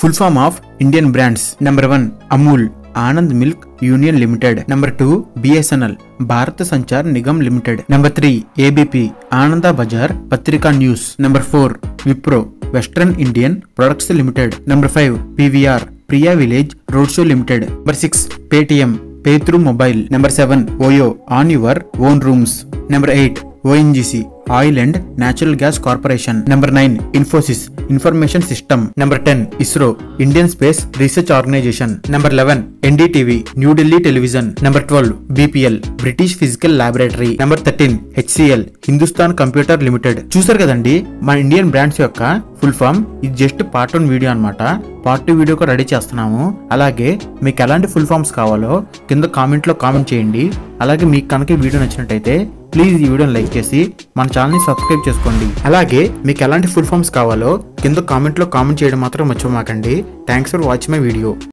Full form of Indian brands. Number 1. Amul, Anand Milk Union Limited. Number 2. BSNL, Bharat Sanchar Nigam Limited. Number 3. ABP, Ananda Bazar Patrika News. Number 4. Wipro, Western Indian Products Limited. Number 5. PVR, Priya Village Roadshow Limited. Number 6. Paytm, Pay Through Mobile. Number 7. Oyo, On Your Own Rooms. Number 8. ONGC, Oil and Natural Gas Corporation. Number 9. Infosys, Information System. Number 10. ISRO, Indian Space Research Organization. Number 11. NDTV, New Delhi Television. Number 12. BPL, British Physical Laboratory. Number 13. HCL, Hindustan Computer Limited. Chooser kadandi, my Indian brands yokka full form is just part 1 video anamata. Part 2 video ko ready chestunnamo. Alage meeku elanti full forms kavalo kinda comment lo comment cheyandi. Alage meeku kanaki video nachinataithe please ఈ వీడియోని like చేసి మన channel ని subscribe చేసుకోండి. అలాగే మీకు ఎలాంటి full forms కావాలో కింద కామెంట్ లో కామెంట్ చేయడం మాత్రం మర్చిపోకండి. Thanks for watching my video.